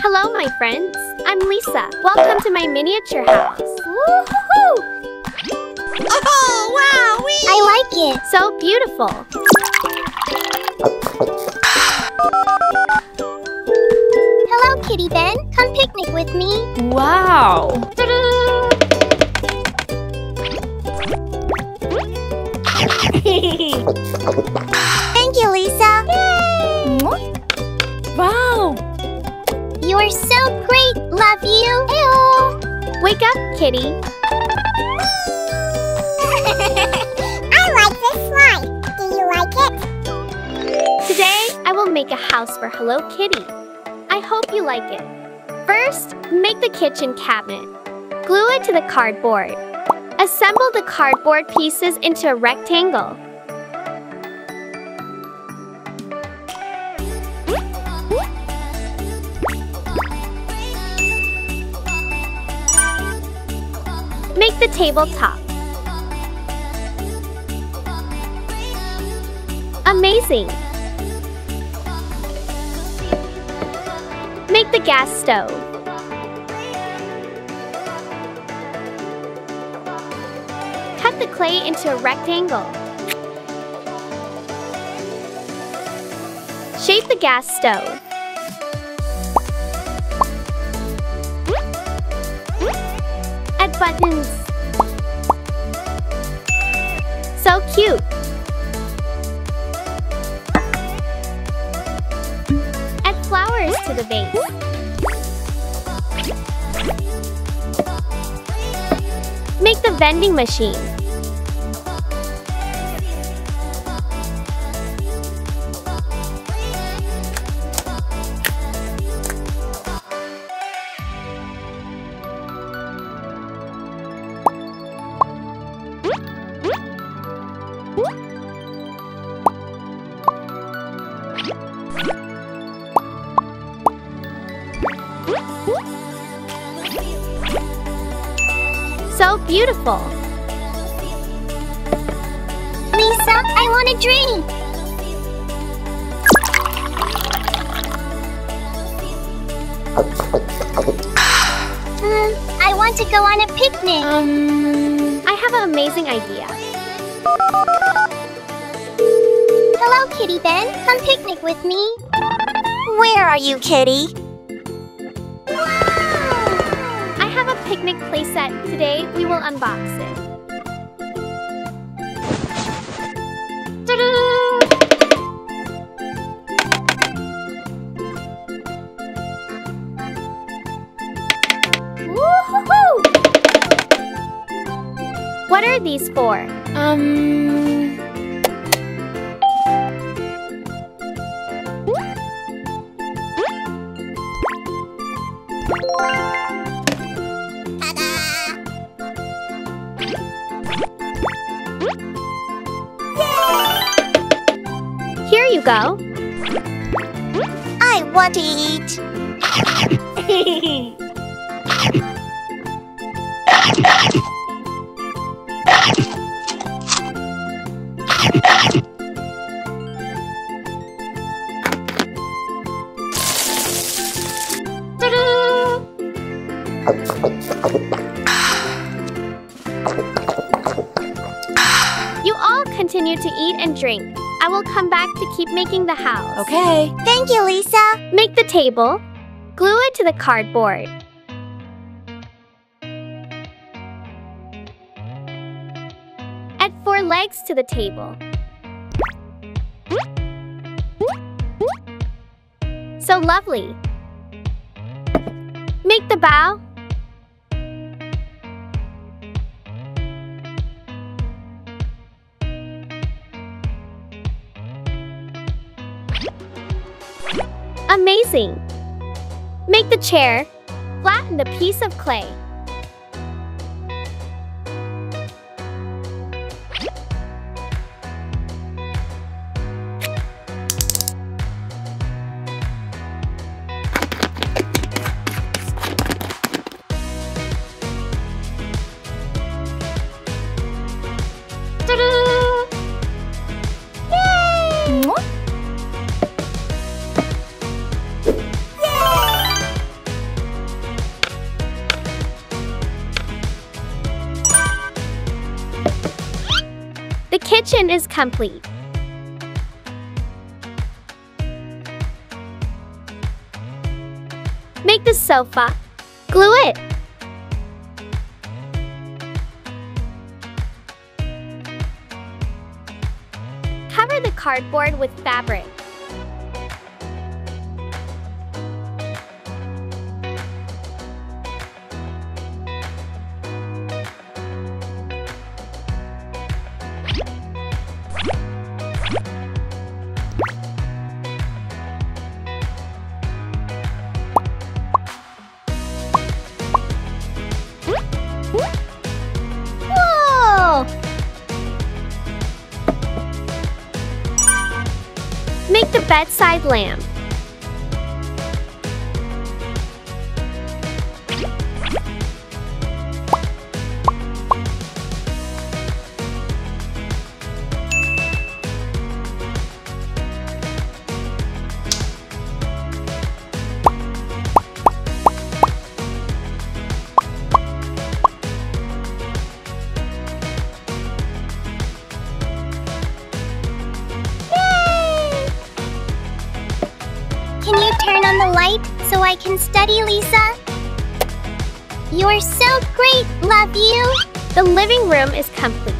Hello, my friends. I'm Lisa. Welcome to my miniature house. Woo-hoo-hoo! Oh, wow! Wee. I like it. So beautiful. Hello, Kitty Ben. Come picnic with me. Wow! Thank you, Lisa. Yay. Wow! You are so great! Love you! Ew. Wake up, Kitty! I like this slide! Do you like it? Today, I will make a house for Hello Kitty. I hope you like it. First, make the kitchen cabinet. Glue it to the cardboard. Assemble the cardboard pieces into a rectangle. Make the tabletop. Amazing! Make the gas stove. Cut the clay into a rectangle. Shape the gas stove. Buttons. So cute. Add flowers to the vase. Make the vending machine. So beautiful! Lisa, I want a drink! I want to go on a picnic! I have an amazing idea! Hello, Kitty Ben! Come picnic with me! Where are you, Kitty? Picnic playset. Today we will unbox it. Woo-hoo-hoo! What are these for? Here you go. I want to eat. You all continue to eat and drink. I will come back to keep making the house. Okay. Thank you, Lisa. Make the table. Glue it to the cardboard. Add 4 legs to the table. So lovely. Make the bow. Amazing! Make the chair. Flatten the piece of clay. Ta-da! Yay! mission is complete. Make the sofa. Glue it. Cover the cardboard with fabric. Make the bedside lamp. Can you turn on the light so I can study, Lisa? You're so great, love you! The living room is complete.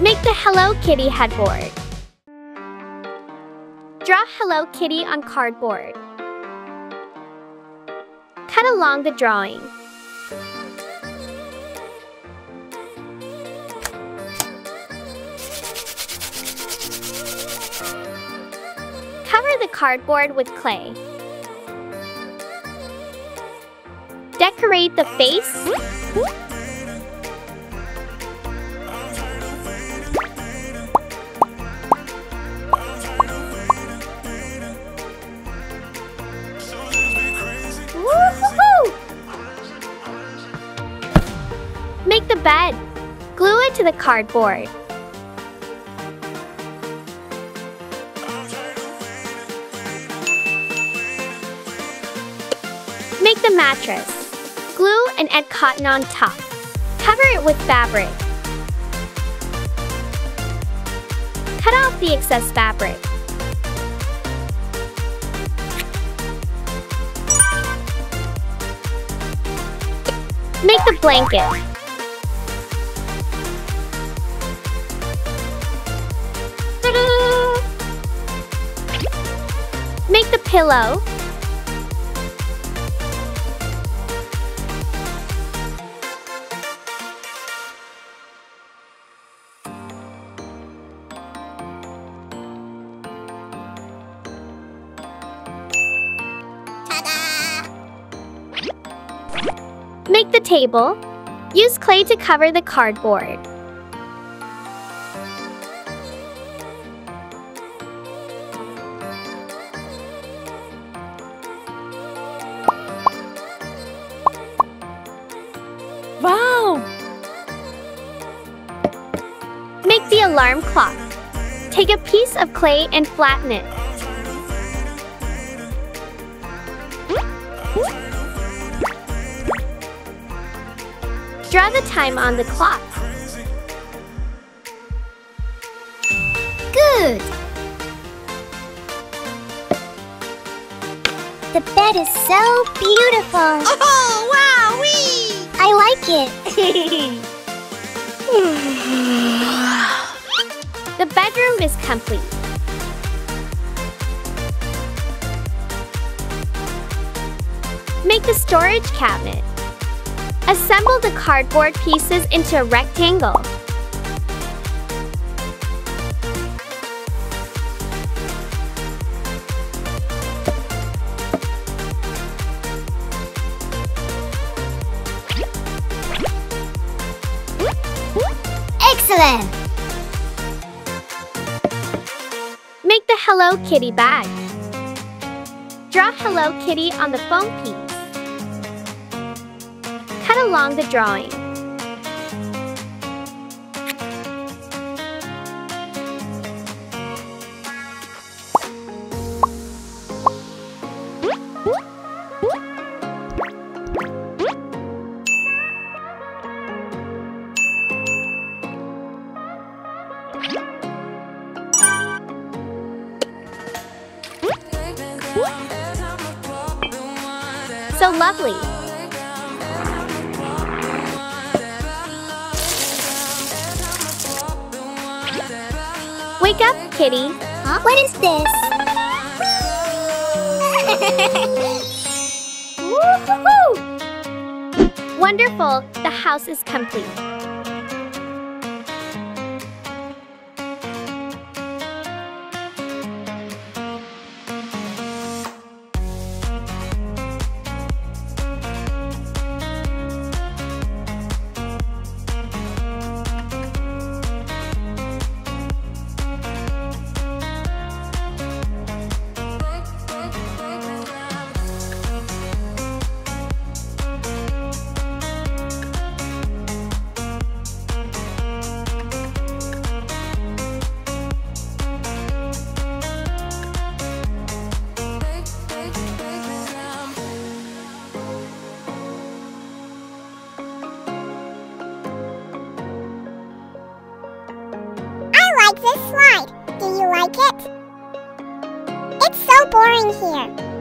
Make the Hello Kitty headboard. Draw Hello Kitty on cardboard. Cut along the drawing. Cover the cardboard with clay. Decorate the face. Woo-hoo-hoo! Make the bed. Glue it to the cardboard. Make the mattress. Glue and add cotton on top. Cover it with fabric. Cut off the excess fabric. Make the blanket. Ta-da! Make the pillow. Make the table. Use clay to cover the cardboard. Wow! Make the alarm clock. Take a piece of clay and flatten it. Draw the time on the clock. Good! The bed is so beautiful! Oh, wow-wee! I like it! The bedroom is complete. Make the storage cabinet. Assemble the cardboard pieces into a rectangle. Excellent! Make the Hello Kitty bag. Draw Hello Kitty on the foam piece. Along the drawing. so lovely. Wake up, kitty. Huh? What is this? Woo-hoo-hoo! Wonderful, the house is complete. This slide. Do you like it? It's so boring here.